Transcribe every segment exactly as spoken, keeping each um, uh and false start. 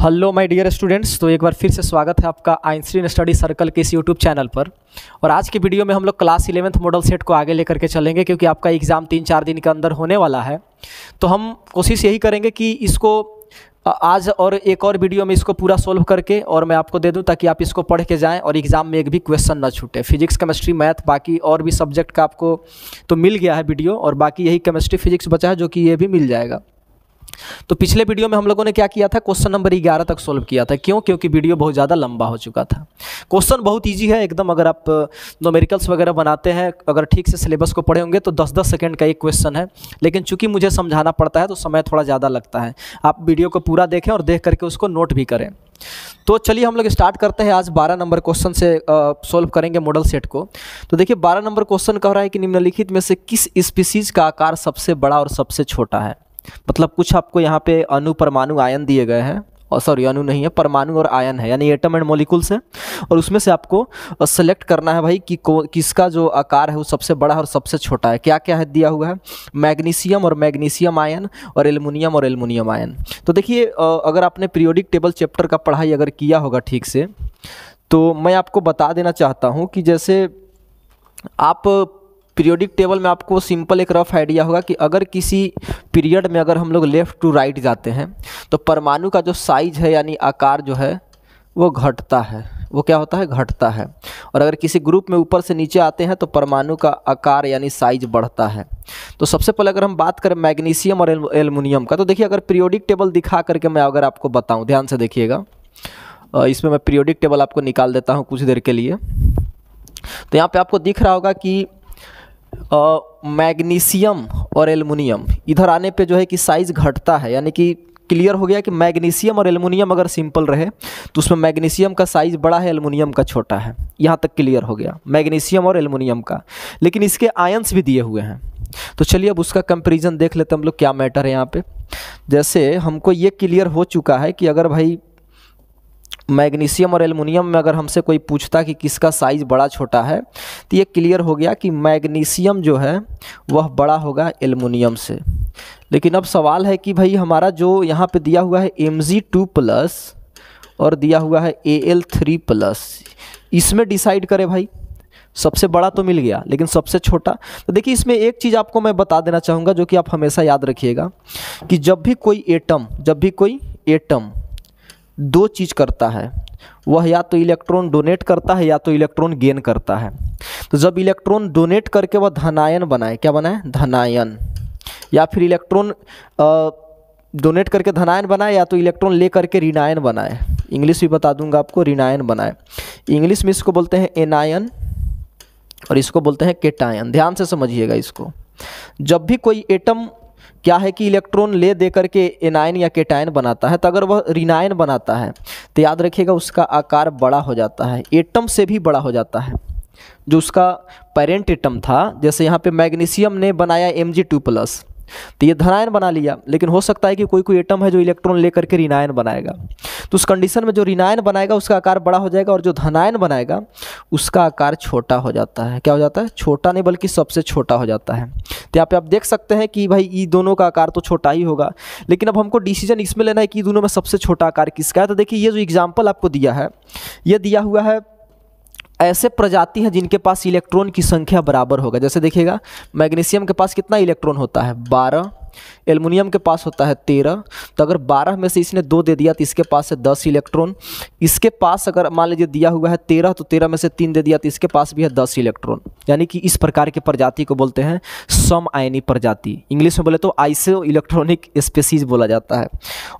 Hello my dear students, तो एक बार फिर से स्वागत है आपका आइंस्टीन स्टडी सर्कल के इस यूट्यूब चैनल पर। और आज की वीडियो में हम लोग क्लास इलेवेंथ मॉडल सेट को आगे लेकर के चलेंगे, क्योंकि आपका एग्ज़ाम तीन चार दिन के अंदर होने वाला है। तो हम कोशिश यही करेंगे कि इसको आज और एक और वीडियो में इसको पूरा सॉल्व करके और मैं आपको दे दूं, ताकि आप इसको पढ़ के जाएं और एग्ज़ाम में एक भी क्वेश्चन ना छूटे। फिजिक्स, केमिस्ट्री, मैथ, बाकी और भी सब्जेक्ट का आपको तो मिल गया है वीडियो, और बाकी यही केमिस्ट्री फिजिक्स बचा है जो कि ये भी मिल जाएगा। तो पिछले वीडियो में हम लोगों ने क्या किया था, क्वेश्चन नंबर ग्यारह तक सॉल्व किया था। क्यों? क्योंकि वीडियो बहुत ज़्यादा लंबा हो चुका था। क्वेश्चन बहुत इजी है एकदम। अगर आप न्यूमेरिकल्स वगैरह बनाते हैं, अगर ठीक से सिलेबस को पढ़े होंगे तो दस दस सेकंड का एक क्वेश्चन है, लेकिन चूंकि मुझे समझाना पड़ता है तो समय थोड़ा ज़्यादा लगता है। आप वीडियो को पूरा देखें और देख करके उसको नोट भी करें। तो चलिए हम लोग स्टार्ट करते हैं। आज बारह नंबर क्वेश्चन से सॉल्व करेंगे मॉडल सेट को। तो देखिए बारह नंबर क्वेश्चन कह रहा है कि निम्नलिखित में से किस स्पीसीज़ का आकार सबसे बड़ा और सबसे छोटा है। मतलब कुछ आपको यहाँ पे अणु, परमाणु, आयन दिए गए हैं, और सॉरी अणु नहीं है, परमाणु और आयन है, यानी एटम एंड मॉलिक्यूल्स है। और उसमें से आपको सेलेक्ट करना है भाई कि को किसका जो आकार है वो सबसे बड़ा और सबसे छोटा है। क्या क्या है दिया हुआ है, मैग्नीशियम और मैग्नीशियम आयन, और एल्युमिनियम और एल्युमिनियम आयन। तो देखिए अगर आपने पीरियोडिक टेबल चैप्टर का पढ़ाई अगर किया होगा ठीक से, तो मैं आपको बता देना चाहता हूँ कि जैसे आप पीरियोडिक टेबल में आपको सिंपल एक रफ आइडिया होगा कि अगर किसी पीरियड में अगर हम लोग लेफ़्ट टू राइट जाते हैं तो परमाणु का जो साइज है यानी आकार जो है वो घटता है। वो क्या होता है, घटता है। और अगर किसी ग्रुप में ऊपर से नीचे आते हैं तो परमाणु का आकार यानी साइज बढ़ता है। तो सबसे पहले अगर हम बात करें मैग्नीशियम और एल्युमिनियम का, तो देखिए अगर पीरियोडिक टेबल दिखा करके मैं अगर आपको बताऊँ, ध्यान से देखिएगा, इसमें मैं पीरियोडिक टेबल आपको निकाल देता हूँ कुछ देर के लिए। तो यहाँ पर आपको दिख रहा होगा कि मैग्नीशियम uh, और एल्युमिनियम इधर आने पे जो है कि साइज़ घटता है, यानी कि क्लियर हो गया कि मैग्नीशियम और एल्युमिनियम अगर सिंपल रहे तो उसमें मैग्नीशियम का साइज़ बड़ा है, एल्युमिनियम का छोटा है। यहाँ तक क्लियर हो गया मैग्नीशियम और एल्युमिनियम का। लेकिन इसके आयंस भी दिए हुए हैं, तो चलिए अब उसका कंपेरिजन देख लेते हैं हम लोग, क्या मैटर है यहाँ पर। जैसे हमको ये क्लियर हो चुका है कि अगर भाई मैग्नीशियम और एल्युमिनियम में अगर हमसे कोई पूछता कि किसका साइज़ बड़ा छोटा है, तो ये क्लियर हो गया कि मैग्नीशियम जो है वह बड़ा होगा एल्युमिनियम से। लेकिन अब सवाल है कि भाई हमारा जो यहाँ पे दिया हुआ है एम जी टू प्लस और दिया हुआ है ए एल थ्री प्लस, इसमें डिसाइड करे भाई। सबसे बड़ा तो मिल गया, लेकिन सबसे छोटा, तो देखिए इसमें एक चीज़ आपको मैं बता देना चाहूँगा जो कि आप हमेशा याद रखिएगा कि जब भी कोई एटम जब भी कोई एटम दो चीज़ करता है, वह या तो इलेक्ट्रॉन डोनेट करता है या तो इलेक्ट्रॉन गेन करता है। तो जब इलेक्ट्रॉन डोनेट करके वह धनायन बनाए, क्या बनाए, धनायन, या फिर इलेक्ट्रॉन डोनेट करके धनायन बनाए या तो इलेक्ट्रॉन ले करके ऋणायन बनाए। इंग्लिश भी बता दूंगा आपको, ऋणायन बनाए। इंग्लिश में इसको बोलते हैं एनायन और इसको बोलते हैं केटायन। ध्यान से समझिएगा इसको। जब भी कोई एटम क्या है कि इलेक्ट्रॉन ले दे करके एनायन या केटायन बनाता है, तो अगर वह ऋणायन बनाता है तो याद रखिएगा उसका आकार बड़ा हो जाता है, एटम से भी बड़ा हो जाता है जो उसका पेरेंट एटम था। जैसे यहाँ पे मैग्नीशियम ने बनाया एम जी टू प्लस, तो ये धनायन बना लिया, लेकिन हो सकता है कि कोई कोई एटम है जो इलेक्ट्रॉन ले करके ऋणायन बनाएगा। तो उस कंडीशन में जो ऋणायन बनाएगा उसका आकार बड़ा हो जाएगा, और जो धनायन बनाएगा उसका आकार छोटा हो जाता है। क्या हो जाता है, छोटा नहीं बल्कि सबसे छोटा हो जाता है। तो यहाँ पे आप देख सकते हैं कि भाई ये दोनों का आकार तो छोटा ही होगा, लेकिन अब हमको डिसीजन इसमें लेना है कि दोनों में सबसे छोटा आकार किसका है। तो देखिए ये जो एग्जाम्पल आपको दिया है, ये दिया हुआ है ऐसे प्रजाति हैं जिनके पास इलेक्ट्रॉन की संख्या बराबर होगा। जैसे देखिएगा मैग्नीशियम के पास कितना इलेक्ट्रॉन होता है, बारह, एल्युमिनियम के पास होता है तेरह। तो अगर बारह में से इसने दो दे दिया तो इसके पास है दस इलेक्ट्रॉन। इसके पास अगर मान लीजिए दिया हुआ है तेरह, तो तेरह में से तीन दे दिया तो इसके पास भी है दस इलेक्ट्रॉन। यानी कि इस प्रकार के प्रजाति को बोलते हैं समआयनी प्रजाति। इंग्लिश में बोले तो आइसो इलेक्ट्रॉनिक स्पीसीज बोला जाता है।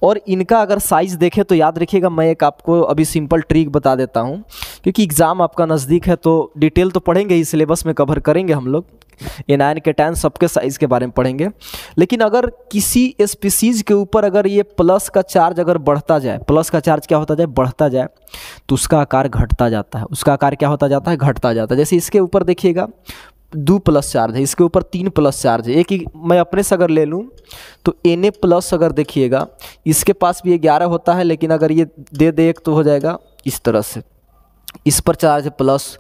और इनका अगर साइज़ देखें तो याद रखिएगा, मैं एक आपको अभी सिंपल ट्रिक बता देता हूँ, क्योंकि एग्ज़ाम आपका नज़दीक है तो डिटेल तो पढ़ेंगे ही, सिलेबस में कवर करेंगे हम लोग, एनायन केटायन सबके साइज़ के बारे में पढ़ेंगे। लेकिन अगर किसी स्पीसीज़ के ऊपर अगर ये प्लस का चार्ज अगर बढ़ता जाए, प्लस का चार्ज क्या होता जाए, बढ़ता जाए, तो उसका आकार घटता जाता है। उसका आकार क्या होता जाता है, घटता जाता है। जैसे इसके ऊपर देखिएगा दो प्लस चार्ज है, इसके ऊपर तीन प्लस चार्ज है। एक ही मैं अपने से अगर ले लूँ तो एन ए प्लस अगर देखिएगा, इसके पास भी ये ग्यारह होता है, लेकिन अगर ये दे दे एक तो हो जाएगा इस तरह से, इस पर चार्ज प्लस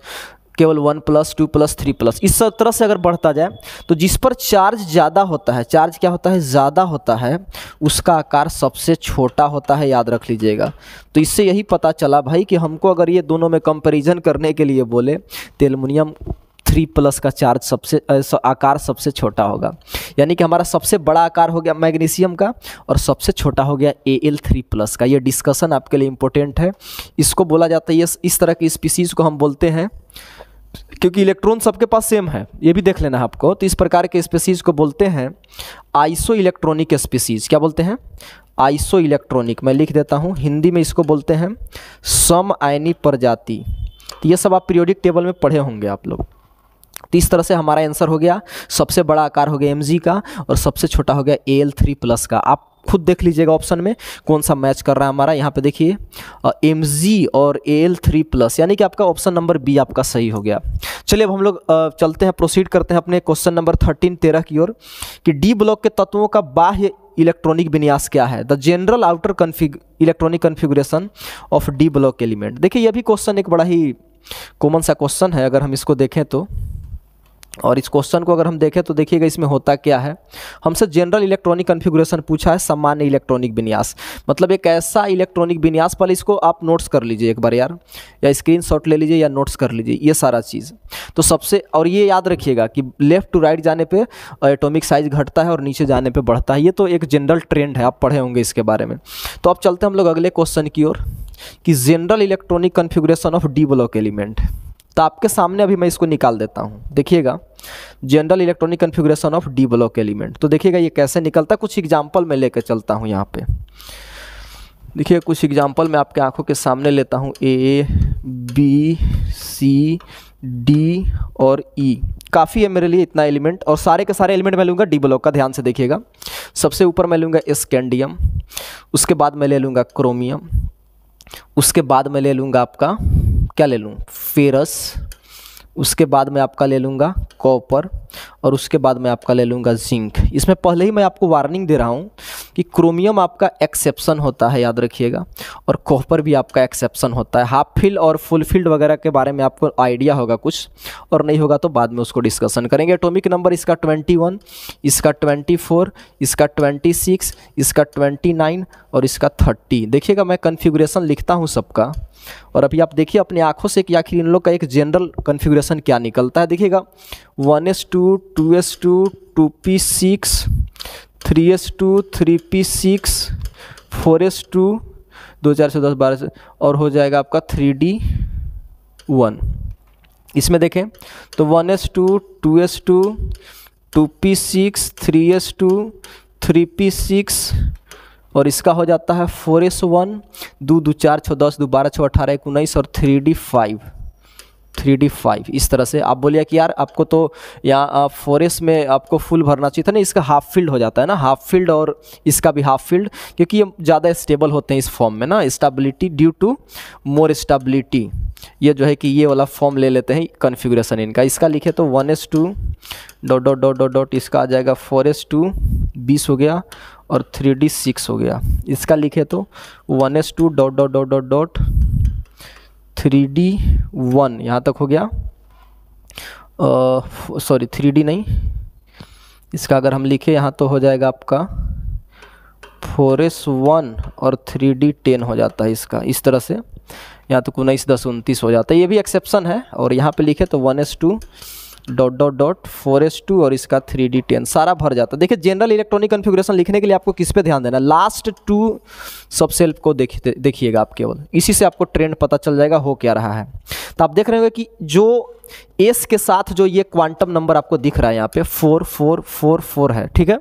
केवल one plus two plus three plus इस तरह से अगर बढ़ता जाए तो जिस पर चार्ज ज़्यादा होता है, चार्ज क्या होता है ज़्यादा होता है, उसका आकार सबसे छोटा होता है, याद रख लीजिएगा। तो इससे यही पता चला भाई कि हमको अगर ये दोनों में कंपेरिजन करने के लिए बोले तो एल्युमिनियम थ्री प्लस का चार्ज सबसे आकार सबसे छोटा होगा, यानी कि हमारा सबसे बड़ा आकार हो गया मैग्नीशियम का और सबसे छोटा हो गया ए एल थ्री प्लस का। ये डिस्कशन आपके लिए इम्पोर्टेंट है, इसको बोला जाता है, ये इस तरह की स्पीसीज को हम बोलते हैं क्योंकि इलेक्ट्रॉन सबके पास सेम है, ये भी देख लेना आपको। तो इस प्रकार के स्पीसीज को बोलते हैं आइसो इलेक्ट्रॉनिक स्पीसीज। क्या बोलते हैं? Isoelectronic. मैं लिख देता हूँ, हिंदी में इसको बोलते हैं सम आयनी प्रजाति। तो ये सब आप पीरियोडिक टेबल में पढ़े होंगे आप लोग। तो इस तरह से हमारा आंसर हो गया, सबसे बड़ा आकार हो गया एम जी का और सबसे छोटा हो गया ए एल थ्री प्लस का। आप खुद देख लीजिएगा ऑप्शन में कौन सा मैच कर रहा है हमारा। यहाँ पे देखिए एम जी और ए एल थ्री प्लस, यानी कि आपका ऑप्शन नंबर बी आपका सही हो गया। चलिए अब हम लोग चलते हैं, प्रोसीड करते हैं अपने क्वेश्चन नंबर थर्टीन तेरह की ओर कि डी ब्लॉक के तत्वों का बाह्य इलेक्ट्रॉनिक विन्यास क्या है। The general outer config electronic configuration of d block element. देखिए यह भी क्वेश्चन एक बड़ा ही कॉमन सा क्वेश्चन है अगर हम इसको देखें तो, और इस क्वेश्चन को अगर हम देखें तो देखिएगा इसमें होता क्या है, हमसे जनरल इलेक्ट्रॉनिक कन्फिगुरेशन पूछा है, सामान्य इलेक्ट्रॉनिक विन्यास, मतलब एक ऐसा इलेक्ट्रॉनिक विन्यास। पहले इसको आप नोट्स कर लीजिए एक बार यार, या स्क्रीनशॉट ले लीजिए या नोट्स कर लीजिए ये सारा चीज़। तो सबसे, और ये याद रखिएगा कि लेफ्ट टू राइट जाने पे एटॉमिक साइज घटता है और नीचे जाने पे बढ़ता है, ये तो एक जनरल ट्रेंड है, आप पढ़े होंगे इसके बारे में। तो अब चलते हैं हम लोग अगले क्वेश्चन की ओर कि general electronic configuration of d block element. तो आपके सामने अभी मैं इसको निकाल देता हूँ, देखिएगा general electronic configuration of d block element. तो देखिएगा ये कैसे निकलता है, कुछ एग्जाम्पल में लेकर चलता हूँ। यहाँ पे देखिए कुछ एग्जाम्पल मैं आपके आंखों के सामने लेता हूँ, ए बी सी डी और ई e. काफ़ी है मेरे लिए इतना एलिमेंट, और सारे के सारे एलिमेंट मैं लूँगा डी ब्लॉक का, ध्यान से देखिएगा। सबसे ऊपर मैं लूँगा स्कैंडियम, उसके बाद मैं ले लूँगा क्रोमियम, उसके बाद मैं ले लूँगा आपका क्या ले लूँ फेरस, उसके बाद मैं आपका ले लूँगा कॉपर और उसके बाद मैं आपका ले लूँगा जिंक। इसमें पहले ही मैं आपको वार्निंग दे रहा हूँ कि क्रोमियम आपका एक्सेप्शन होता है, याद रखिएगा, और कॉपर भी आपका एक्सेप्शन होता है। हाफ फिल और फुल फील्ड वगैरह के बारे में आपको आइडिया होगा कुछ, और नहीं होगा तो बाद में उसको डिस्कशन करेंगे। एटॉमिक नंबर इसका इक्कीस, इसका चौबीस, इसका छब्बीस, इसका उनतीस और इसका तीस। देखिएगा मैं कन्फिगुरेशन लिखता हूँ सबका, और अभी आप देखिए अपनी आँखों से कि आखिर इन लोग का एक जनरल कन्फिगुरेशन क्या निकलता है। देखिएगा one s two, two s two, two p six, three s two, three p six, four s two, दो चार सौ दस बारह से, और हो जाएगा आपका थ्री डी वन। इसमें देखें तो one s two, two s two, two p six, three s two, three p six और इसका हो जाता है फोर एस वन, दो दो चार छः दस दो बारह छः अठारह एक उन्नीस और three d five, three d five. इस तरह से आप बोलिए कि यार आपको तो यहाँ फोरेस्ट में आपको फुल भरना चाहिए था ना, इसका हाफ फील्ड हो जाता है ना, हाफ फील्ड और इसका भी हाफ फील्ड, क्योंकि ये ज़्यादा स्टेबल होते हैं इस फॉर्म में ना, stability due to more stability, ये जो है कि ये वाला फॉर्म ले लेते हैं कन्फिगुरेशन इनका। इसका लिखे तो one s two dot dot dot dot dot, इसका आ जाएगा फोर एस टू बीस हो गया और थ्री डी सिक्स हो गया। इसका लिखे तो one s two dot dot dot dot dot three d one यहाँ तक हो गया, सॉरी थ्री डी नहीं, इसका अगर हम लिखें यहाँ तो हो जाएगा आपका फोर एस वन और थ्री डी टेन हो जाता है इसका। इस तरह से यहाँ तक उन्नीस दस उनतीस हो जाता है, ये भी एक्सेप्शन है। और यहाँ पे लिखे तो one s two dot dot dot four s two और इसका थ्री डी टेन सारा भर जाता है। देखिए जनरल इलेक्ट्रॉनिक कन्फिगुरेशन लिखने के लिए आपको किस पे ध्यान देना है, लास्ट टू सब सेल को देखिए देखिएगा आप केवल, इसी से आपको ट्रेंड पता चल जाएगा हो क्या रहा है। तो आप देख रहे होंगे कि जो एस के साथ जो ये क्वांटम नंबर आपको दिख रहा है यहाँ पे फोर फोर फोर फोर है, ठीक है,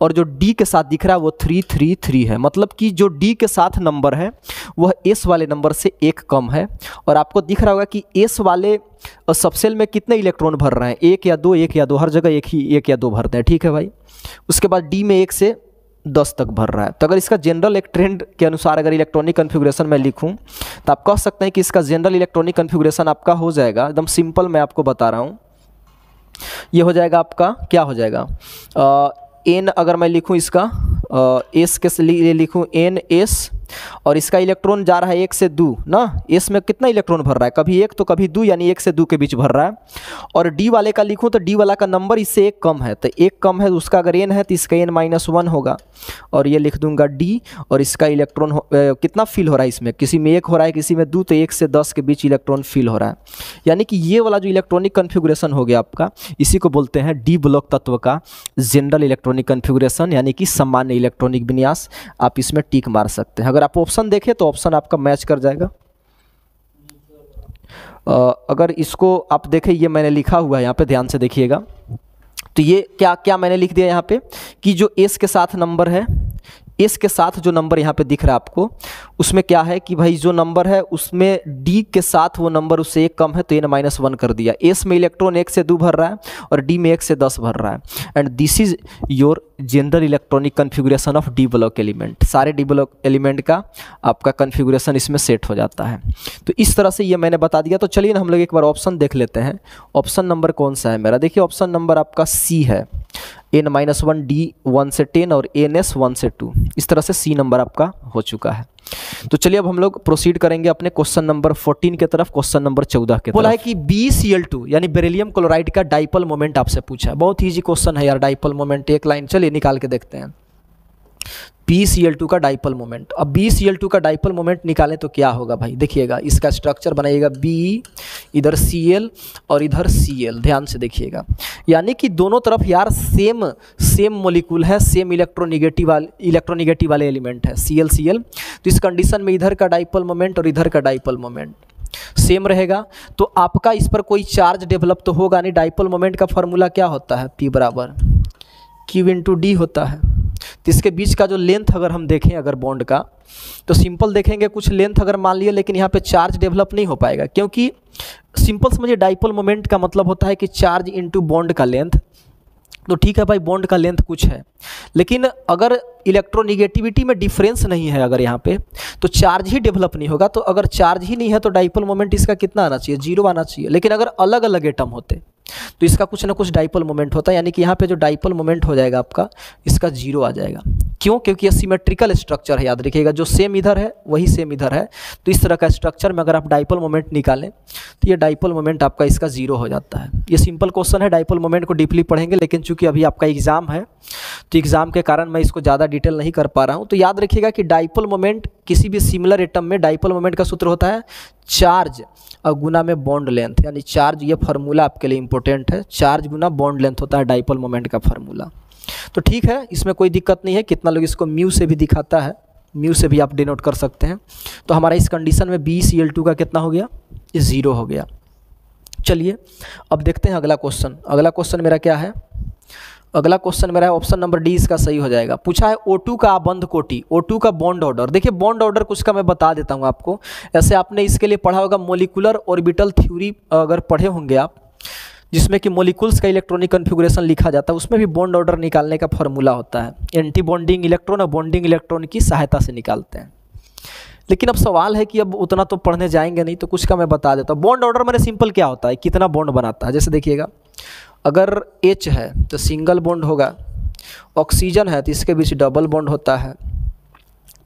और जो डी के साथ दिख रहा है वो थ्री थ्री थ्री है, मतलब कि जो डी के साथ नंबर है वह एस वाले नंबर से एक कम है। और आपको दिख रहा होगा कि एस वाले सबसेल में कितने इलेक्ट्रॉन भर रहे हैं, एक या दो, एक या दो, हर जगह एक ही एक या दो भरते हैं, ठीक है भाई। उसके बाद डी में एक से दस तक भर रहा है। तो अगर इसका जनरल एक ट्रेंड के अनुसार अगर इलेक्ट्रॉनिक कन्फिगुरेशन मैं लिखूं तो आप कह सकते हैं कि इसका जनरल इलेक्ट्रॉनिक कन्फिगुरेशन आपका हो जाएगा, एकदम सिंपल मैं आपको बता रहा हूं, ये हो जाएगा आपका क्या हो जाएगा एन, अगर मैं लिखूं इसका एस के लिए लिखूं एन एस और इसका इलेक्ट्रॉन जा रहा है एक से दो ना, एस में कितना इलेक्ट्रॉन भर रहा है, कभी एक तो कभी दो, यानी एक से दो के बीच भर रहा है। और डी वाले का लिखूँ तो डी वाला का नंबर इससे एक कम है, तो एक कम है, उसका अगर एन है तो इसका एन माइनस वन होगा। और ये लिख दूंगा डी, और इसका इलेक्ट्रॉन हो, ए, कितना फील हो रहा है इसमें, किसी में एक हो रहा है किसी में दो, तो एक से दस के बीच इलेक्ट्रॉन फील हो रहा है। यानी कि ये वाला जो इलेक्ट्रॉनिक कन्फिगुरेशन हो गया आपका, इसी को बोलते हैं डी ब्लॉक तत्व का जनरल इलेक्ट्रॉनिक कन्फिगुरेशन, यानी कि सामान्य इलेक्ट्रॉनिक विन्यास। आप इसमें टिक मार सकते हैं। अगर आप ऑप्शन देखें तो ऑप्शन आपका मैच कर जाएगा। अगर इसको आप देखें, ये मैंने लिखा हुआ है यहाँ पे, ध्यान से देखिएगा। तो ये क्या क्या मैंने लिख दिया यहाँ पे कि जो एस के साथ नंबर है, एस के साथ जो नंबर यहाँ पे दिख रहा है आपको, उसमें क्या है कि भाई जो नंबर है उसमें डी के साथ वो नंबर उससे एक कम है, तो एन माइनस वन कर दिया। एस में इलेक्ट्रॉन एक से दो भर रहा है और डी में एक से दस भर रहा है। And this is your general electronic configuration of d block element. सारे डी ब्लॉक एलिमेंट का आपका कन्फिगुरेशन इसमें सेट हो जाता है। तो इस तरह से ये मैंने बता दिया। तो चलिए ना हम लोग एक बार ऑप्शन देख लेते हैं। ऑप्शन नंबर कौन सा है मेरा, देखिए ऑप्शन नंबर आपका सी है, n minus one, d one से टेन और एन एस वन से टू। इस तरह से सी नंबर आपका हो चुका है। तो चलिए अब हम लोग प्रोसीड करेंगे अपने क्वेश्चन नंबर फोर्टीन के तरफ, क्वेश्चन नंबर चौदह के। बोला है कि बी सी एल टू यानी बेरिलियम क्लोराइड का डाइपोल मोमेंट आपसे पूछा है। बहुत ईजी क्वेश्चन है यार, डाइपोल मोमेंट एक लाइन, चलिए निकाल के देखते हैं। बी सी एल टू का डाइपोल मोमेंट, अब बी सी एल टू का डाइपोल मोमेंट निकालें तो क्या होगा भाई, देखिएगा इसका स्ट्रक्चर बनाइएगा, B इधर Cl और इधर Cl, ध्यान से देखिएगा। यानी कि दोनों तरफ यार सेम सेम मोलिकूल है, सेम इलेक्ट्रोनिगेटिव वाले इलेक्ट्रोनिगेटिव वाले एलिमेंट है Cl Cl। तो इस कंडीशन में इधर का डाइपोल मोमेंट और इधर का डाइपोल मोमेंट सेम रहेगा, तो आपका इस पर कोई चार्ज डेवलप तो होगा नहीं। डाइपोल मोमेंट का फॉर्मूला क्या होता है, पी बराबर क्यू इंटू डी होता है। तो इसके बीच का जो लेंथ अगर हम देखें, अगर बॉन्ड का, तो सिंपल देखेंगे कुछ लेंथ अगर मान लिया, लेकिन यहाँ पे चार्ज डेवलप नहीं हो पाएगा, क्योंकि सिंपल समझिए डाइपोल मोमेंट का मतलब होता है कि चार्ज इंटू बॉन्ड का लेंथ। तो ठीक है भाई, बॉन्ड का लेंथ कुछ है, लेकिन अगर इलेक्ट्रोनिगेटिविटी में डिफरेंस नहीं है अगर यहाँ पे, तो चार्ज ही डेवलप नहीं होगा। तो अगर चार्ज ही नहीं है तो डाइपोल मोमेंट इसका कितना आना चाहिए, जीरो आना चाहिए। लेकिन अगर अलग अलग एटम होते तो इसका कुछ ना कुछ डाइपोल मोमेंट होता है, यानी कि यहाँ पे जो डाइपोल मोमेंट हो जाएगा आपका, इसका जीरो आ जाएगा। क्यों, क्योंकि ये सिमेट्रिकल स्ट्रक्चर है, याद रखिएगा, जो सेम इधर है वही सेम इधर है। तो इस तरह का स्ट्रक्चर में अगर आप डाइपोल मोमेंट निकालें तो ये डाइपोल मोमेंट आपका इसका जीरो हो जाता है। ये सिंपल क्वेश्चन है, डाइपोल मोमेंट को डीपली पढ़ेंगे, लेकिन चूंकि अभी आपका एग्जाम है तो एग्जाम के कारण मैं इसको ज़्यादा डिटेल नहीं कर पा रहा हूँ। तो याद रखिएगा कि डाइपोल मोमेंट किसी भी सिमिलर एटम में, डाइपोल मोमेंट का सूत्र होता है चार्ज और गुना में बॉन्ड लेंथ, यानी चार्ज, ये फार्मूला आपके लिए इंपॉर्टेंट है, चार्ज गुना बॉन्ड लेंथ होता है डाइपोल मोमेंट का फार्मूला। तो ठीक है, इसमें कोई दिक्कत नहीं है। कितना लोग इसको म्यू से भी दिखाता है, म्यू से भी आप डिनोट कर सकते हैं। तो हमारा इस कंडीशन में बी सी एल टू का कितना हो गया, ये ज़ीरो हो गया। चलिए अब देखते हैं अगला क्वेश्चन। अगला क्वेश्चन मेरा क्या है, अगला क्वेश्चन मेरा है ऑप्शन नंबर डी, इसका सही हो जाएगा। पूछा है ओ टू का आबंध कोटि, ओ टू का बॉन्ड ऑर्डर। देखिए बॉन्ड ऑर्डर कुछ का मैं बता देता हूँ आपको, ऐसे आपने इसके लिए पढ़ा होगा मोलिकुलर ऑर्बिटल थ्योरी, अगर पढ़े होंगे आप, जिसमें कि मोलिकुल्स का इलेक्ट्रॉनिक कन्फिगुरेशन लिखा जाता है, उसमें भी बॉन्ड ऑर्डर निकालने का फॉर्मूला होता है, एंटी बॉन्डिंग इलेक्ट्रॉन और बॉन्डिंग इलेक्ट्रॉन की सहायता से निकालते हैं। लेकिन अब सवाल है कि अब उतना तो पढ़ने जाएंगे नहीं, तो कुछ का मैं बता देता हूँ। बॉन्ड ऑर्डर मैंने सिंपल क्या होता है, कितना बॉन्ड बनाता है। जैसे देखिएगा अगर H है तो सिंगल बॉन्ड होगा, ऑक्सीजन है तो इसके बीच डबल बॉन्ड होता है,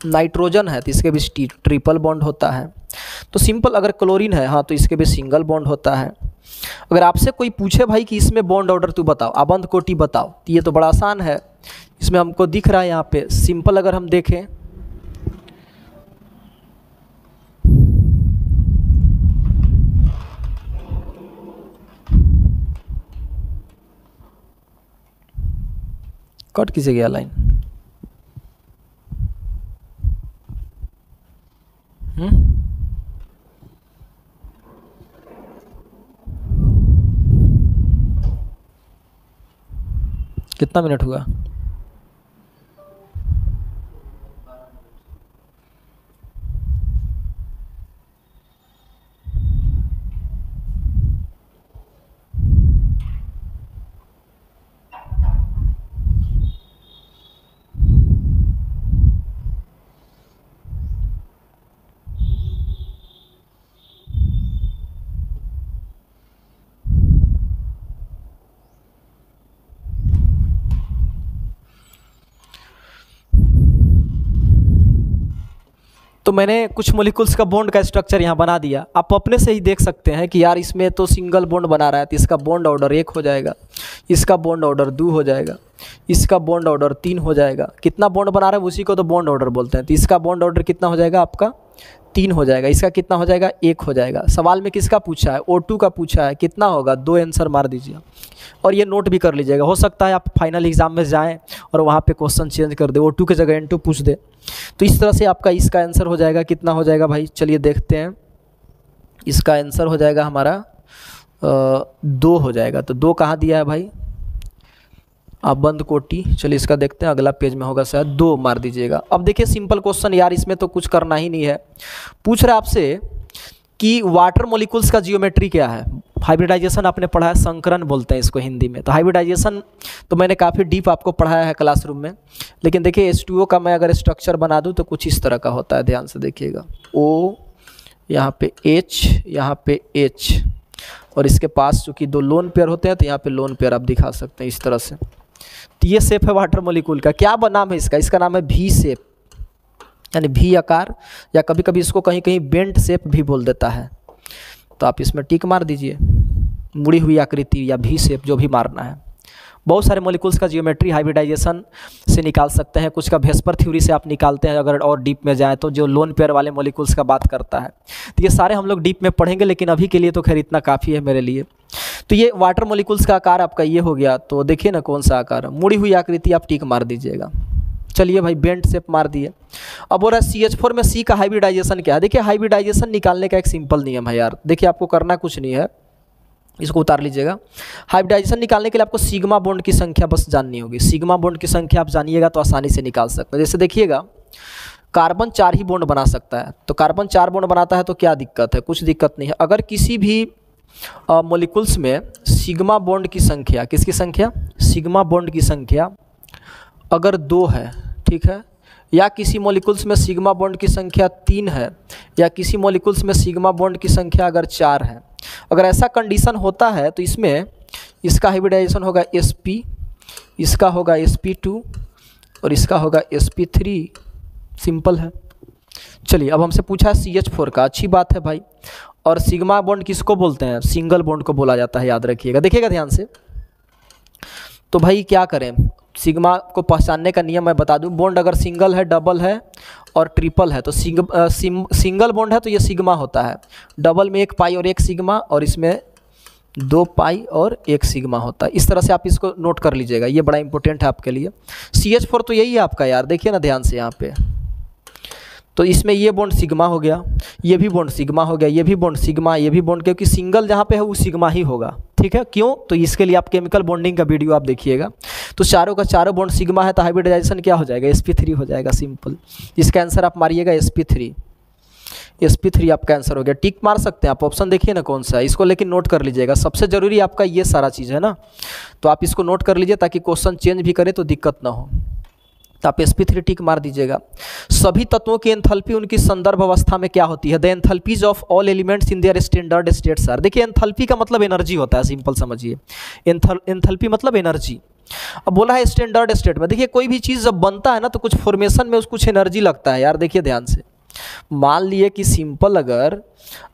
नाइट्रोजन है तो इसके बीच ट्रिपल बॉन्ड होता है। तो सिंपल अगर क्लोरीन है, हाँ, तो इसके बीच सिंगल बॉन्ड होता है। अगर आपसे कोई पूछे भाई कि इसमें बॉन्ड ऑर्डर तू बताओ, आबंध कोटि बताओ, तो ये तो बड़ा आसान है, इसमें हमको दिख रहा है यहाँ पे। सिंपल अगर हम देखें कट किसे गया लाइन, हम्म कितना मिनट हुआ, तो मैंने कुछ मोलिकुल्स का बॉन्ड का स्ट्रक्चर यहाँ बना दिया। आप अपने से ही देख सकते हैं कि यार इसमें तो सिंगल बॉन्ड बना रहा है, तो इसका बॉन्ड ऑर्डर एक हो जाएगा, इसका बॉन्ड ऑर्डर दो हो जाएगा, इसका बॉन्ड ऑर्डर तीन हो जाएगा। कितना बॉन्ड बना रहा है उसी को तो बॉन्ड ऑर्डर बोलते हैं। तो इसका बॉन्ड ऑर्डर कितना हो जाएगा, आपका तीन हो जाएगा। इसका कितना हो जाएगा, एक हो जाएगा। सवाल में किसका पूछा है, ओ टू का पूछा है, कितना होगा, दो आंसर मार दीजिए और ये नोट भी कर लीजिएगा। हो सकता है आप फाइनल एग्जाम में जाएं और वहाँ पे क्वेश्चन चेंज कर दे, ओ टू के जगह एन टू पूछ दे। तो इस तरह से आपका इसका आंसर हो जाएगा, कितना हो जाएगा भाई, चलिए देखते हैं। इसका आंसर हो जाएगा हमारा आ, दो हो जाएगा। तो दो कहाँ दिया है भाई, आप बंद कोटी, चलिए इसका देखते हैं, अगला पेज में होगा शायद, दो मार दीजिएगा। अब देखिए सिंपल क्वेश्चन, यार इसमें तो कुछ करना ही नहीं है। पूछ रहा है आपसे कि वाटर मॉलिक्यूल्स का जियोमेट्री क्या है। हाइब्रिडाइजेशन आपने पढ़ा है, संकरण बोलते हैं इसको हिंदी में। तो हाइब्रिडाइजेशन तो मैंने काफ़ी डीप आपको पढ़ाया है क्लासरूम में, लेकिन देखिए एच टू ओ का मैं अगर स्ट्रक्चर बना दूँ तो कुछ इस तरह का होता है, ध्यान से देखिएगा। ओ यहाँ पे H, यहाँ पे H और इसके पास चूँकि दो लोन पेयर होते हैं तो यहाँ पे लोन पेयर आप दिखा सकते हैं इस तरह से। तो ये शेप है वाटर मॉलिक्यूल का। क्या नाम है इसका, इसका नाम है वी शेप, यानी वी आकार, या कभी कभी इसको कहीं कहीं बेंट शेप भी बोल देता है। तो आप इसमें टिक मार दीजिए, मुड़ी हुई आकृति या वी शेप जो भी मारना है। बहुत सारे मॉलिक्यूल्स का जियोमेट्री हाइब्रिडाइजेशन से निकाल सकते हैं। कुछ का वेस्पर थ्योरी से आप निकालते हैं अगर और डीप में जाएँ तो, जो लोन पेयर वाले मॉलिक्यूल्स का बात करता है। तो ये सारे हम लोग डीप में पढ़ेंगे, लेकिन अभी के लिए तो खैर इतना काफ़ी है मेरे लिए। तो ये वाटर मॉलिक्यूल्स का आकार आपका ये हो गया। तो देखिए ना कौन सा आकार, मुड़ी हुई आकृति, आप टिक मार दीजिएगा। चलिए भाई बेंट शेप मार दिए। अब बोल रहा है सी एच फोर में सी का हाइब्रिडाइजेशन क्या है। देखिए हाइब्रिडाइजेशन निकालने का एक सिंपल नियम है यार, देखिए आपको करना कुछ नहीं है, इसको उतार लीजिएगा। हाइब्रिडाइजेशन निकालने के लिए आपको सिग्मा बॉन्ड की संख्या बस जाननी होगी। सिग्मा बॉन्ड की संख्या आप जानिएगा तो आसानी से निकाल सकते हैं। जैसे देखिएगा कार्बन चार ही बॉन्ड बना सकता है, तो कार्बन चार बॉन्ड बनाता है तो क्या दिक्कत है, कुछ दिक्कत नहीं है। अगर किसी भी मॉलिक्यूल्स में सिग्मा बॉन्ड की संख्या, किसकी संख्या, सिग्मा बॉन्ड की संख्या अगर दो है, ठीक है, या किसी मॉलिक्यूल्स में सिग्मा बॉन्ड की संख्या तीन है, या किसी मॉलिक्यूल्स में सिग्मा बॉन्ड की संख्या अगर चार है, अगर ऐसा कंडीशन होता है तो इसमें इसका हाइब्रिडाइजेशन होगा sp, इसका होगा sp टू और इसका होगा sp थ्री। सिंपल है। चलिए अब हमसे पूछा है सी एच फोर का, अच्छी बात है भाई। और सिग्मा बॉन्ड किसको बोलते हैं, सिंगल बॉन्ड को बोला जाता है, याद रखिएगा। देखिएगा ध्यान से, तो भाई क्या करें, सिग्मा को पहचानने का नियम मैं बता दूं। बॉन्ड अगर सिंगल है, डबल है और ट्रिपल है तो सिंग, आ, सिम, सिंगल बॉन्ड है तो ये सिग्मा होता है, डबल में एक पाई और एक सिग्मा, और इसमें दो पाई और एक सिग्मा होता है। इस तरह से आप इसको नोट कर लीजिएगा, ये बड़ा इंपॉर्टेंट है आपके लिए। सी एच फोर तो यही है आपका यार, देखिए ना ध्यान से यहाँ पे। तो इसमें ये बॉन्ड सिग्मा हो गया, ये भी बॉन्ड सिग्मा हो गया, ये भी बॉन्ड सिग्मा, ये भी बॉन्ड, क्योंकि सिंगल जहाँ पे है वो सिग्मा ही होगा, ठीक है। क्यों, तो इसके लिए आप केमिकल बॉन्डिंग का वीडियो आप देखिएगा। तो चारों का चारों बॉन्ड सिग्मा है तो हाइब्रिडाइजेशन क्या हो जाएगा, sp थ्री हो जाएगा, सिंपल। इसका आंसर आप मारिएगा sp थ्री, sp थ्री आपका आंसर हो गया। टिक मार सकते हैं आप, ऑप्शन देखिए ना कौन सा है, इसको लेकिन नोट कर लीजिएगा। सबसे ज़रूरी आपका ये सारा चीज़ है ना, तो आप इसको नोट कर लीजिए ताकि क्वेश्चन चेंज भी करें तो दिक्कत ना हो। तो आप sp थ्री टिक मार दीजिएगा। सभी तत्वों की एंथैल्पी उनकी संदर्भ अवस्था में क्या होती है, the enthalpies of all elements in their standard states are. देखिए एंथैल्पी का मतलब एनर्जी होता है, सिंपल समझिए, एंथैल्पी मतलब एनर्जी। अब बोला है स्टैंडर्ड स्टेट में, देखिए कोई भी चीज़ जब बनता है ना तो कुछ फॉर्मेशन में उस कुछ एनर्जी लगता है यार। देखिए ध्यान से, मान लिए कि सिंपल अगर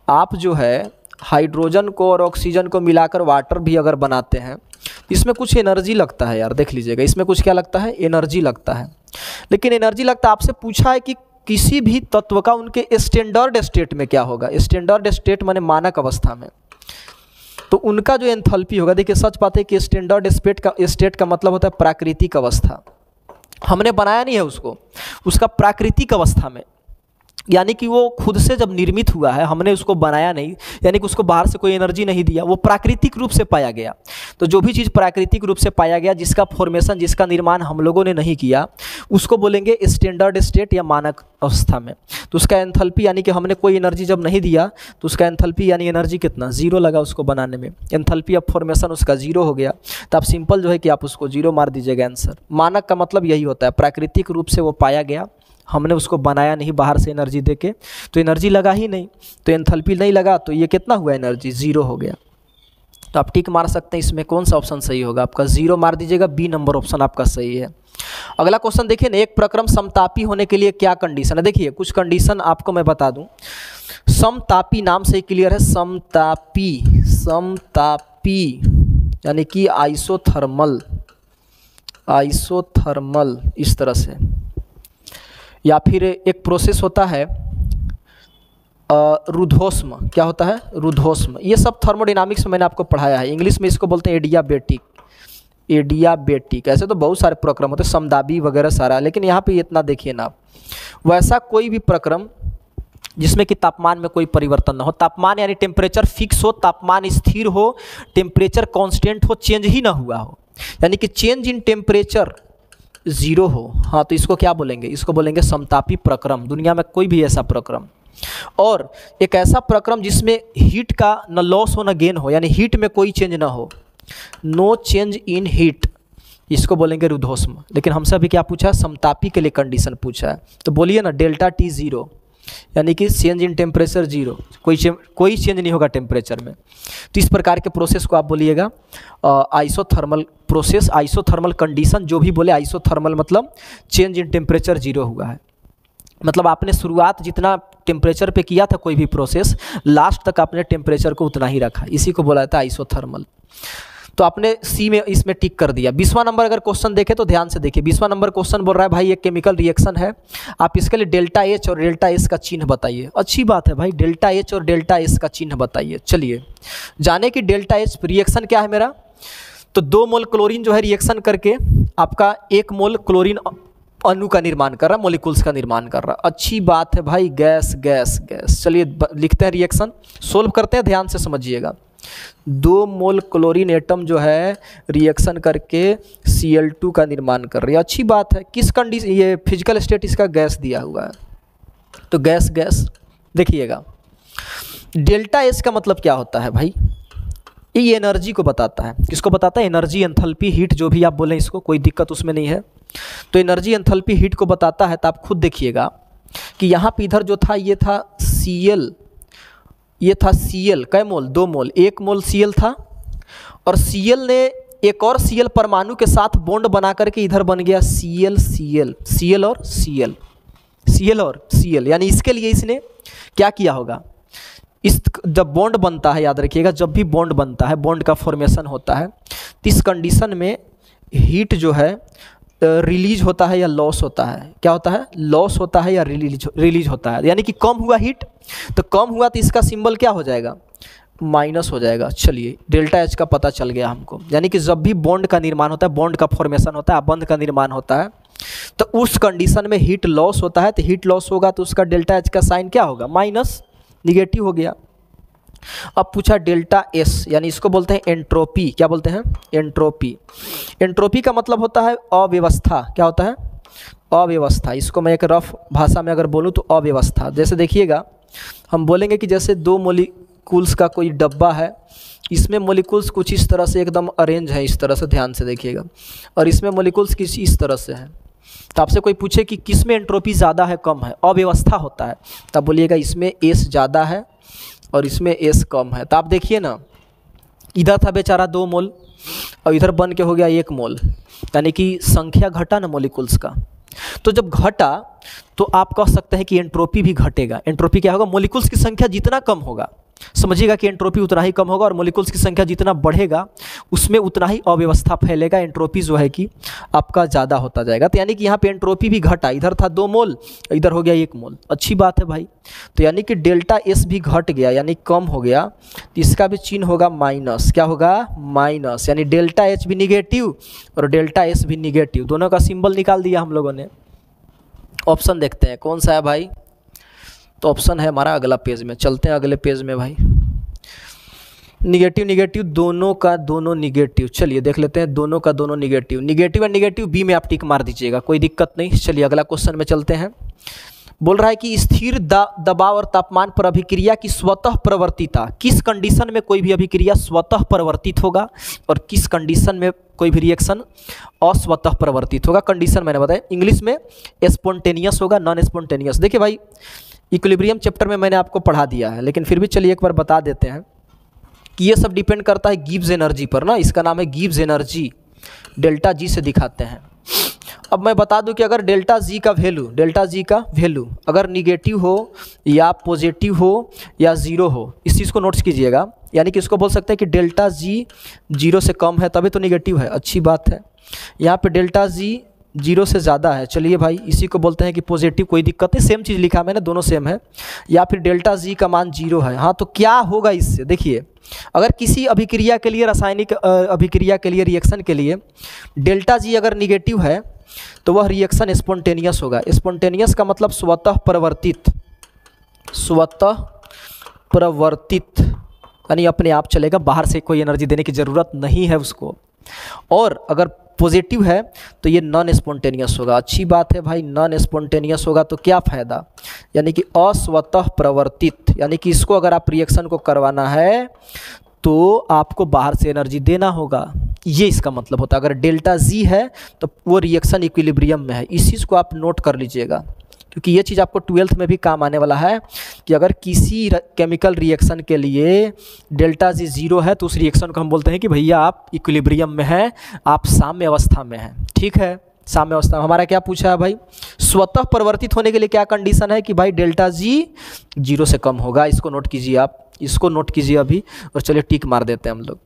आप जो है हाइड्रोजन को और ऑक्सीजन को मिलाकर वाटर भी अगर बनाते हैं, इसमें कुछ एनर्जी लगता है यार, देख लीजिएगा। इसमें कुछ क्या लगता है, एनर्जी लगता है। लेकिन एनर्जी लगता है, आपसे पूछा है कि किसी भी तत्व का उनके स्टैंडर्ड स्टेट में क्या होगा, स्टैंडर्ड स्टेट माने मानक अवस्था में, तो उनका जो एंथैल्पी होगा। देखिए सच बात है कि स्टैंडर्ड स्टेट का स्टेट का मतलब होता है प्राकृतिक अवस्था, हमने बनाया नहीं है उसको, उसका प्राकृतिक अवस्था में, यानी कि वो खुद से जब निर्मित हुआ है, हमने उसको बनाया नहीं, यानी कि उसको बाहर से कोई एनर्जी नहीं दिया, वो प्राकृतिक रूप से पाया गया। तो जो भी चीज़ प्राकृतिक रूप से पाया गया, जिसका फॉर्मेशन, जिसका निर्माण हम लोगों ने नहीं किया, उसको बोलेंगे स्टैंडर्ड स्टेट या मानक अवस्था में। तो उसका एंथैल्पी यानी कि हमने कोई एनर्जी जब नहीं दिया तो उसका एंथैल्पी यानी एनर्जी कितना, जीरो लगा उसको बनाने में। एंथैल्पी ऑफ फॉर्मेशन उसका जीरो हो गया। तो आप सिंपल जो है कि आप उसको जीरो मार दीजिएगा आंसर। मानक का मतलब यही होता है, प्राकृतिक रूप से वो पाया गया, हमने उसको बनाया नहीं बाहर से एनर्जी देके, तो एनर्जी लगा ही नहीं, तो एंथैल्पी नहीं लगा, तो ये कितना हुआ एनर्जी, जीरो हो गया। तो आप टिक मार सकते हैं इसमें कौन सा ऑप्शन सही होगा, आपका जीरो मार दीजिएगा, बी नंबर ऑप्शन आपका सही है। अगला क्वेश्चन देखिए ना, एक प्रक्रम समतापी होने के लिए क्या कंडीशन है। देखिए कुछ कंडीशन आपको मैं बता दूं, समतापी नाम से ही क्लियर है, समतापी समतापी यानी कि आइसोथर्मल आइसोथर्मल इस तरह से, या फिर एक प्रोसेस होता है रुद्धोष्म, क्या होता है रुद्धोष्म, ये सब थर्मोडायनामिक्स में मैंने आपको पढ़ाया है। इंग्लिश में इसको बोलते हैं एडियाबेटिक, एडियाबेटिक ऐसे तो बहुत सारे प्रक्रम होते हैं, समदाबी वगैरह सारा, लेकिन यहाँ पे इतना देखिए ना आप, वैसा कोई भी प्रक्रम जिसमें कि तापमान में कोई परिवर्तन ना हो, तापमान यानी टेम्परेचर फिक्स हो, तापमान स्थिर हो, टेम्परेचर कॉन्स्टेंट हो, चेंज ही ना हुआ हो, यानी कि चेंज इन टेम्परेचर जीरो हो, हाँ तो इसको क्या बोलेंगे, इसको बोलेंगे समतापी प्रक्रम। दुनिया में कोई भी ऐसा प्रक्रम, और एक ऐसा प्रक्रम जिसमें हीट का न लॉस हो न गेन हो, यानी हीट में कोई चेंज ना हो, नो चेंज इन हीट, इसको बोलेंगे रुद्धोष्म। लेकिन हमसे अभी क्या पूछा है, समतापी के लिए कंडीशन पूछा है, तो बोलिए ना डेल्टा टी जीरो यानी कि चेंज इन टेम्परेचर जीरो, कोई चेंज कोई चेंज नहीं होगा टेम्परेचर में, तो इस प्रकार के प्रोसेस को आप बोलिएगा आइसोथर्मल प्रोसेस, आइसोथर्मल कंडीशन, जो भी बोले आइसोथर्मल मतलब चेंज इन टेम्परेचर जीरो हुआ है, मतलब आपने शुरुआत जितना टेम्परेचर पे किया था कोई भी प्रोसेस, लास्ट तक आपने टेम्परेचर को उतना ही रखा, इसी को बोला जाता है आइसोथर्मल। तो आपने सी में इसमें टिक कर दिया। बीसवां नंबर अगर क्वेश्चन देखें तो ध्यान से देखिए, बीसवां नंबर क्वेश्चन बोल रहा है भाई एक केमिकल रिएक्शन है, आप इसके लिए डेल्टा एच और डेल्टा एस का चिन्ह बताइए। अच्छी बात है भाई, डेल्टा एच और डेल्टा एस का चिन्ह बताइए। चलिए जाने कि डेल्टा एच रिएक्शन क्या है मेरा, तो दो मोल क्लोरीन जो है रिएक्शन करके आपका एक मोल क्लोरीन अणु का निर्माण कर रहा है, मॉलिक्यूल्स का निर्माण कर रहा है। अच्छी बात है भाई, गैस गैस गैस। चलिए लिखते हैं रिएक्शन, सोल्व करते हैं, ध्यान से समझिएगा। दो मोल क्लोरीन एटम जो है रिएक्शन करके सी एल टू का निर्माण कर रही है। अच्छी बात है, किस कंडीशन, ये फिजिकल स्टेट इसका गैस दिया हुआ है, तो गैस गैस देखिएगा। डेल्टा एस का मतलब क्या होता है भाई, ये एनर्जी को बताता है, किसको बताता है, एनर्जी एंथैल्पी हीट जो भी आप बोलें इसको, कोई दिक्कत उसमें नहीं है। तो एनर्जी एंथैल्पी हीट को बताता है, तो आप खुद देखिएगा कि यहाँ पे इधर जो था ये था Cl, ये था Cl कै मोल, दो मोल, एक मोल Cl था, और Cl ने एक और Cl परमाणु के साथ बॉन्ड बना करके इधर बन गया Cl Cl Cl और Cl Cl और Cl, यानी इसके लिए इसने क्या किया होगा, इस जब बॉन्ड बनता है, याद रखिएगा जब भी बॉन्ड बनता है, बॉन्ड का फॉर्मेशन होता है, तो इस कंडीशन में हीट जो है रिलीज होता है या लॉस होता है, क्या होता है, लॉस होता है या रिलीज रिलीज होता है, यानी कि कम हुआ हीट, तो कम हुआ तो इसका सिंबल क्या हो जाएगा, माइनस हो जाएगा। चलिए डेल्टा एच का पता चल गया हमको, यानी कि जब भी बॉन्ड का निर्माण होता है, बॉन्ड का फॉर्मेशन होता है, बॉन्ड का निर्माण होता है, तो उस कंडीशन में हीट लॉस होता है, तो हीट लॉस होगा तो उसका डेल्टा एच का साइन क्या होगा, माइनस, निगेटिव हो गया। अब पूछा डेल्टा एस, यानी इसको बोलते हैं एंट्रोपी, क्या बोलते हैं, एंट्रोपी। एंट्रोपी का मतलब होता है अव्यवस्था, क्या होता है, अव्यवस्था। इसको मैं एक रफ भाषा में अगर बोलूँ तो अव्यवस्था, जैसे देखिएगा हम बोलेंगे कि जैसे दो मॉलिक्यूल्स का कोई डब्बा है, इसमें मॉलिक्यूल्स कुछ इस तरह से एकदम अरेंज है, इस तरह से ध्यान से देखिएगा, और इसमें मॉलिक्यूल्स किस इस तरह से हैं, तो आपसे कोई पूछे कि किस में एंट्रोपी ज़्यादा है कम है, अव्यवस्था होता है, तब बोलिएगा इसमें एस ज़्यादा है और इसमें एस कम है। तो आप देखिए ना, इधर था बेचारा दो मोल और इधर बन के हो गया एक मोल, यानी कि संख्या घटा ना मॉलिक्यूल्स का, तो जब घटा तो आप कह सकते हैं कि एंट्रोपी भी घटेगा। एंट्रोपी क्या होगा, मॉलिक्यूल्स की संख्या जितना कम होगा, समझिएगा कि एंट्रोपी उतना ही कम होगा, और मॉलिक्यूल्स की संख्या जितना बढ़ेगा उसमें उतना ही अव्यवस्था फैलेगा, एंट्रोपी जो है कि आपका ज़्यादा होता जाएगा। तो यानी कि यहाँ पे एंट्रोपी भी घटा, इधर था दो मोल इधर हो गया एक मोल। अच्छी बात है भाई, तो यानी कि डेल्टा एस भी घट गया यानी कम हो गया, तो इसका भी चिन्ह होगा माइनस, क्या होगा, माइनस, यानी डेल्टा एच भी निगेटिव और डेल्टा एस भी निगेटिव, दोनों का सिंबल निकाल दिया हम लोगों ने। ऑप्शन देखते हैं कौन सा है भाई, तो ऑप्शन है हमारा अगला पेज में, चलते हैं अगले पेज में भाई। निगेटिव निगेटिव दोनों का दोनों निगेटिव, चलिए देख लेते हैं, दोनों का दोनों negative, negative and negative, B में आप टिक मार दीजिएगा, कोई दिक्कत नहीं। चलिए अगला क्वेश्चन में चलते हैं, बोल रहा है कि स्थिर दबाव और तापमान पर अभिक्रिया की स्वतः प्रवर्तिता, किस कंडीशन में कोई भी अभिक्रिया स्वतः प्रवर्तित होगा और किस कंडीशन में कोई भी रिएक्शन अस्वतः प्रवर्तित होगा। कंडीशन मैंने बताया, इंग्लिश में स्पॉन्टेनियस होगा, नॉन स्पॉन्टेनियस। देखिए भाई इक्विलिब्रियम चैप्टर में मैंने आपको पढ़ा दिया है, लेकिन फिर भी चलिए एक बार बता देते हैं। कि ये सब डिपेंड करता है गिब्स एनर्जी पर ना, इसका नाम है गिब्स एनर्जी, डेल्टा जी से दिखाते हैं। अब मैं बता दूं कि अगर डेल्टा जी का वैल्यू डेल्टा जी का वैल्यू अगर निगेटिव हो या पॉजिटिव हो या ज़ीरो हो, इस चीज़ को नोट्स कीजिएगा, यानी कि इसको बोल सकते हैं कि डेल्टा जी जीरो से कम है तभी तो निगेटिव है, अच्छी बात है। यहाँ पे डेल्टा जी जीरो से ज़्यादा है, चलिए भाई इसी को बोलते हैं कि पॉजिटिव, कोई दिक्कत नहीं, सेम चीज़ लिखा मैंने, दोनों सेम है। या फिर डेल्टा जी का मान जीरो है, हाँ तो क्या होगा इससे, देखिए अगर किसी अभिक्रिया के लिए, रासायनिक अभिक्रिया के लिए, रिएक्शन के लिए डेल्टा जी अगर निगेटिव है तो वह रिएक्शन स्पॉन्टेनियस होगा। स्पॉन्टेनियस का मतलब स्वतः प्रवर्तित, स्वतः प्रवर्तित यानी अपने आप चलेगा, बाहर से कोई एनर्जी देने की ज़रूरत नहीं है उसको। और अगर पॉजिटिव है तो ये नॉन स्पॉन्टेनियस होगा, अच्छी बात है भाई, नॉन स्पॉन्टेनियस होगा तो क्या फ़ायदा, यानी कि अस्वतः प्रवर्तित, यानी कि इसको अगर आप रिएक्शन को करवाना है तो आपको बाहर से एनर्जी देना होगा, ये इसका मतलब होता है। अगर डेल्टा जी है तो वो रिएक्शन इक्विलिब्रियम में है, इस चीज़ को आप नोट कर लीजिएगा, क्योंकि ये चीज़ आपको ट्वेल्थ में भी काम आने वाला है कि अगर किसी केमिकल रिएक्शन के लिए डेल्टा जी ज़ीरो है तो उस रिएक्शन को हम बोलते हैं कि भैया आप इक्विलिब्रियम में हैं, आप साम्य अवस्था में हैं, ठीक है। साम्य अवस्था हमारा क्या पूछा है भाई, स्वतः परिवर्तित होने के लिए क्या कंडीशन है कि भाई डेल्टा जी जीरो से कम होगा, इसको नोट कीजिए, आप इसको नोट कीजिए अभी, और चलिए टिक मार देते हैं हम लोग,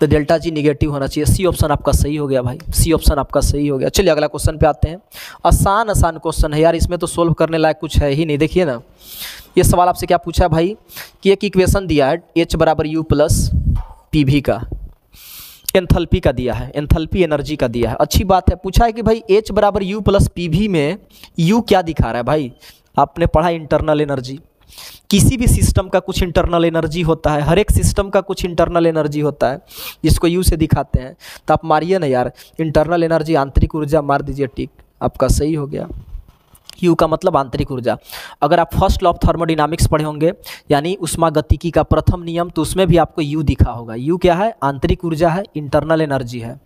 तो डेल्टा जी निगेटिव होना चाहिए। सी ऑप्शन आपका सही हो गया भाई, सी ऑप्शन आपका सही हो गया। चलिए अगला क्वेश्चन पे आते हैं, आसान आसान क्वेश्चन है यार, इसमें तो सोल्व करने लायक कुछ है ही नहीं। देखिए ना ये सवाल आपसे क्या पूछा है भाई कि एक इक्वेशन दिया है एच बराबर यू प्लस पी वी का, एंथैल्पी का दिया है, एंथैल्पी एनर्जी का दिया है, अच्छी बात है। पूछा है कि भाई एच बराबर यू प्लस पी वी में यू क्या दिखा रहा है भाई, आपने पढ़ा इंटरनल एनर्जी, किसी भी सिस्टम का कुछ इंटरनल एनर्जी होता है, हर एक सिस्टम का कुछ इंटरनल एनर्जी होता है जिसको यू से दिखाते हैं। तो आप मारिए ना यार इंटरनल एनर्जी, आंतरिक ऊर्जा मार दीजिए, टिक आपका सही हो गया। यू का मतलब आंतरिक ऊर्जा, अगर आप फर्स्ट लॉ ऑफ थर्मोडायनामिक्स पढ़े होंगे यानी ऊष्मागतिकी का प्रथम नियम, तो उसमें भी आपको यू दिखा होगा। यू क्या है, आंतरिक ऊर्जा है, इंटरनल एनर्जी है।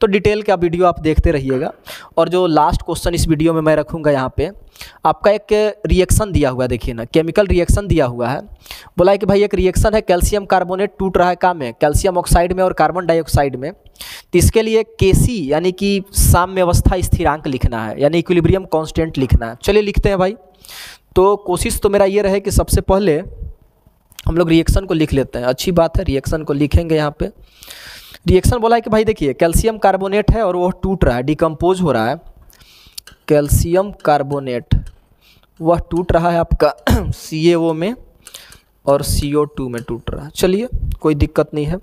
तो डिटेल का वीडियो आप देखते रहिएगा। और जो लास्ट क्वेश्चन इस वीडियो में मैं रखूँगा यहाँ पे, आपका एक रिएक्शन दिया हुआ है, देखिए ना केमिकल रिएक्शन दिया हुआ है, बोला है कि भाई एक रिएक्शन है कैल्शियम कार्बोनेट टूट रहा है काम में, कैल्शियम ऑक्साइड में और कार्बन डाइऑक्साइड में, तो इसके लिए केसी यानी कि साम्य अवस्था स्थिरांक लिखना है, यानी इक्विलिब्रियम कांस्टेंट लिखना है। चलिए लिखते हैं भाई, तो कोशिश तो मेरा ये रहे कि सबसे पहले हम लोग रिएक्शन को लिख लेते हैं, अच्छी बात है, रिएक्शन को लिखेंगे। यहाँ पे रिएक्शन बोला है कि भाई देखिए कैल्शियम कार्बोनेट है और वह टूट रहा है, डिकम्पोज हो रहा है, कैल्शियम कार्बोनेट वह टूट रहा है आपका सी ए ओ में और सी ओ टू में टूट रहा है। चलिए कोई दिक्कत नहीं है,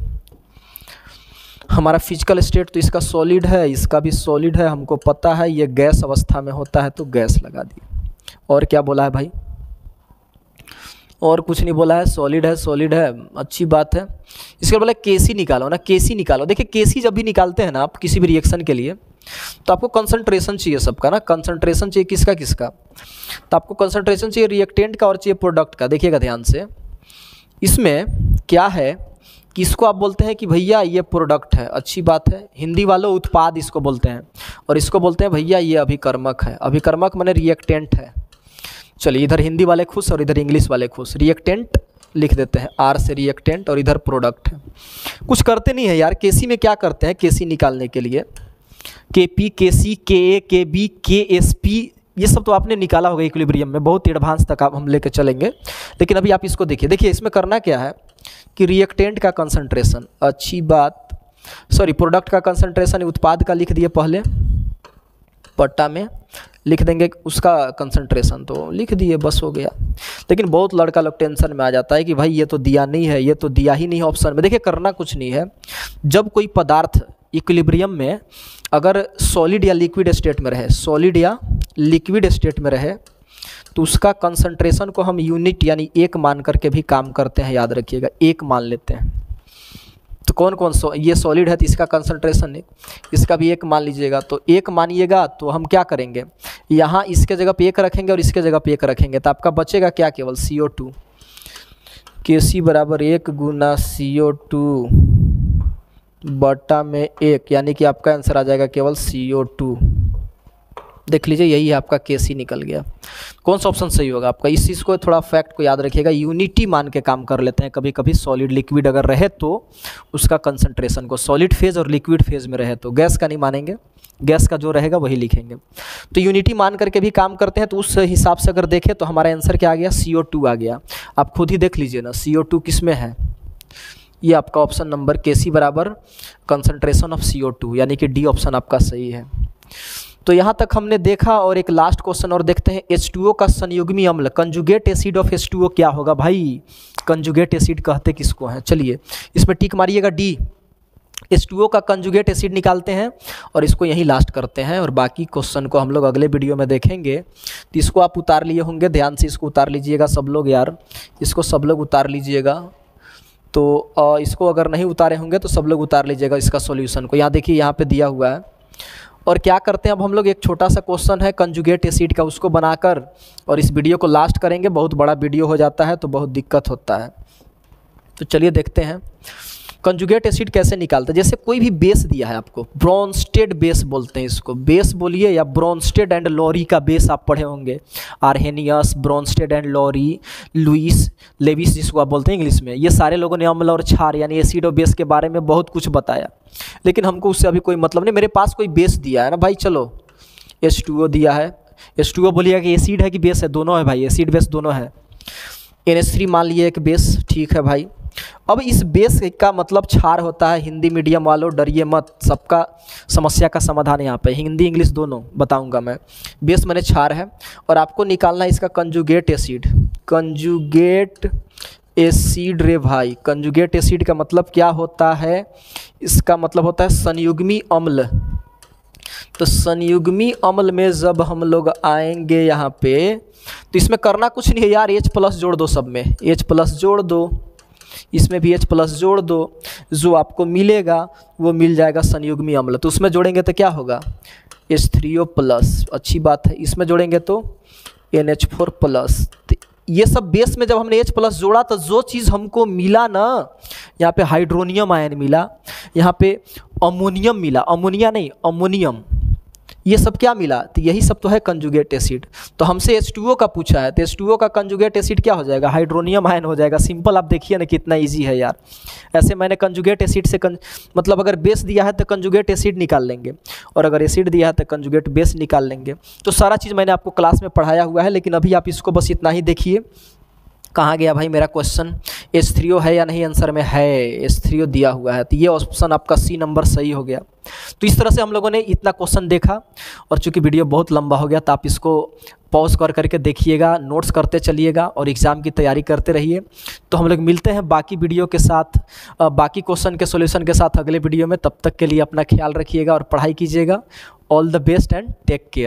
हमारा फिजिकल स्टेट तो इसका सॉलिड है, इसका भी सॉलिड है, हमको पता है ये गैस अवस्था में होता है, तो गैस लगा दिए। और क्या बोला है भाई, और कुछ नहीं बोला है, सॉलिड है सॉलिड है अच्छी बात है। इसके बोला केसी निकालो ना, केसी निकालो। देखिए केसी जब भी निकालते हैं ना आप किसी भी रिएक्शन के लिए, तो आपको कंसंट्रेशन चाहिए सबका ना, कंसंट्रेशन चाहिए किसका किसका, तो आपको कंसंट्रेशन चाहिए रिएक्टेंट का और चाहिए प्रोडक्ट का। देखिएगा ध्यान से, इसमें क्या है कि इसको आप बोलते हैं कि भैया ये प्रोडक्ट है, अच्छी बात है, हिंदी वालों उत्पाद इसको बोलते हैं, और इसको बोलते हैं भैया ये अभिकर्मक है, अभिकर्मक माने रिएक्टेंट है। चलिए इधर हिंदी वाले खुश और इधर इंग्लिश वाले खुश, रिएक्टेंट लिख देते हैं आर से रिएक्टेंट, और इधर प्रोडक्ट है। कुछ करते नहीं है यार, केसी में क्या करते हैं, केसी निकालने के लिए के पी के सी के ए के बी के एस पी, ये सब तो आपने निकाला होगा इक्विलिब्रियम में, बहुत एडवांस तक आप हम लेकर चलेंगे, लेकिन अभी आप इसको देखिए। देखिए इसमें करना क्या है कि रिएक्टेंट का कंसंट्रेशन, अच्छी बात, सॉरी प्रोडक्ट का कंसंट्रेशन, उत्पाद का लिख दिए पहले पट्टा में, लिख देंगे उसका कंसंट्रेशन तो लिख दिए, बस हो गया। लेकिन बहुत लड़का लोग टेंशन में आ जाता है कि भाई ये तो दिया नहीं है, ये तो दिया ही नहीं है ऑप्शन में। देखिए करना कुछ नहीं है, जब कोई पदार्थ इक्विलिब्रियम में अगर सॉलिड या लिक्विड स्टेट में रहे, सॉलिड या लिक्विड स्टेट में रहे, तो उसका कंसंट्रेशन को हम यूनिट यानी एक मान करके भी काम करते हैं, याद रखिएगा एक मान लेते हैं। तो कौन कौन सो ये सॉलिड है तो इसका कंसंट्रेशन एक, इसका भी एक मान लीजिएगा, तो एक मानिएगा तो हम क्या करेंगे, यहाँ इसके जगह पे एक रखेंगे और इसके जगह पे एक रखेंगे, तो आपका बचेगा क्या, केवल सी ओ टू। के सी बराबर एक गुना सी ओ टू बटा में एक, यानी कि आपका आंसर आ जाएगा केवल सी ओ टू। देख लीजिए यही है आपका केस ही निकल गया। कौन सा ऑप्शन सही होगा आपका? इस चीज़ को थोड़ा फैक्ट को याद रखिएगा, यूनिटी मान के काम कर लेते हैं कभी कभी। सॉलिड लिक्विड अगर रहे तो उसका कंसंट्रेशन को, सॉलिड फेज और लिक्विड फेज में रहे तो, गैस का नहीं मानेंगे, गैस का जो रहेगा वही लिखेंगे। तो यूनिटी मान करके भी काम करते हैं, तो उस हिसाब से अगर देखें तो हमारा आंसर क्या आ गया? सी ओ टू आ गया। आप खुद ही देख लीजिए ना सी ओ टू किस में है। ये आपका ऑप्शन नंबर के सी बराबर concentration of C O two, यानी कि डी ऑप्शन आपका सही है। तो यहाँ तक हमने देखा। और एक लास्ट क्वेश्चन और देखते हैं। एच टू ओ का संयुग्मी अम्ल, conjugate acid of H two O क्या होगा? भाई कंजुगेट एसिड कहते किसको हैं? चलिए इसमें टिक मारिएगा डी। एच टू ओ का कंजुगेट एसिड निकालते हैं और इसको यहीं लास्ट करते हैं, और बाकी क्वेश्चन को हम लोग अगले वीडियो में देखेंगे। तो इसको आप उतार लिए होंगे, ध्यान से इसको उतार लीजिएगा सब लोग यार, इसको सब लोग उतार लीजिएगा। तो इसको अगर नहीं उतारे होंगे तो सब लोग उतार लीजिएगा इसका सॉल्यूशन को। यहाँ देखिए यहाँ पे दिया हुआ है। और क्या करते हैं अब हम लोग, एक छोटा सा क्वेश्चन है कंजुगेट एसिड का, उसको बनाकर और इस वीडियो को लास्ट करेंगे। बहुत बड़ा वीडियो हो जाता है तो बहुत दिक्कत होता है। तो चलिए देखते हैं कंजुगेट एसिड कैसे निकालते हैं। जैसे कोई भी बेस दिया है आपको, ब्रोंस्टेड बेस बोलते हैं इसको, बेस बोलिए या ब्रोंस्टेड एंड लॉरी का बेस आप पढ़े होंगे, Arrhenius, Bronsted and Lowry, Lewis, Lewis जिसको आप बोलते हैं इंग्लिश में। ये सारे लोगों ने अम्ल और क्षार यानी एसिड और बेस के बारे में बहुत कुछ बताया, लेकिन हमको उससे अभी कोई मतलब नहीं। मेरे पास कोई बेस दिया है ना भाई, चलो एच टू ओ दिया है, एच टू ओ बोलिएगा कि एसिड है कि बेस है? दोनों है भाई, एसिड बेस दोनों है। एन एच थ्री मान लिए एक बेस, ठीक है भाई। अब इस बेस का मतलब क्षार होता है। हिंदी मीडियम वालों डरिए मत, सबका समस्या का समाधान यहाँ पे, हिंदी इंग्लिश दोनों बताऊंगा मैं। बेस मैंने क्षार है और आपको निकालना है इसका कंजुगेट एसिड। कंजुगेट एसिड रे भाई, कंजुगेट एसिड का मतलब क्या होता है? इसका मतलब होता है संयुग्मी अम्ल। तो संयुग्मी अम्ल में जब हम लोग आएंगे यहाँ पे, तो इसमें करना कुछ नहीं है यार, H प्लस जोड़ दो सब में, H प्लस जोड़ दो, इसमें भी H प्लस जोड़ दो, जो आपको मिलेगा वो मिल जाएगा संयुग्मी अम्ल। तो उसमें जोड़ेंगे तो क्या होगा? एच थ्री ओ प्लस, अच्छी बात है। इसमें जोड़ेंगे तो एन एच फोर प्लस। ये सब बेस में जब हमने H प्लस जोड़ा तो जो चीज़ हमको मिला ना, यहाँ पे हाइड्रोनियम आयन मिला, यहाँ पे अमोनियम मिला, अमोनिया नहीं अमोनियम, ये सब क्या मिला? तो यही सब तो है कंजुगेट एसिड। तो हमसे एच टू ओ का पूछा है, तो एच टू ओ का कंजुगेट एसिड क्या हो जाएगा? हाइड्रोनियम आयन हो जाएगा। सिंपल, आप देखिए ना कितना इजी है यार। ऐसे मैंने कंजुगेट एसिड से कं... मतलब अगर बेस दिया है तो कंजुगेट एसिड निकाल लेंगे, और अगर एसिड दिया है तो कंजुगेट बेस निकाल लेंगे। तो सारा चीज़ मैंने आपको क्लास में पढ़ाया हुआ है, लेकिन अभी आप इसको बस इतना ही देखिए। कहाँ गया भाई मेरा क्वेश्चन? एच थ्री ओ है या नहीं? आंसर में है, एच थ्री ओ दिया हुआ है। तो ये ऑप्शन आपका सी नंबर सही हो गया। तो इस तरह से हम लोगों ने इतना क्वेश्चन देखा, और चूंकि वीडियो बहुत लंबा हो गया तो आप इसको पॉज कर करके देखिएगा, नोट्स करते चलिएगा और एग्ज़ाम की तैयारी करते रहिए। तो हम लोग मिलते हैं बाकी वीडियो के साथ, बाकी क्वेश्चन के सॉल्यूशन के साथ अगले वीडियो में। तब तक के लिए अपना ख्याल रखिएगा और पढ़ाई कीजिएगा। All the best and take care.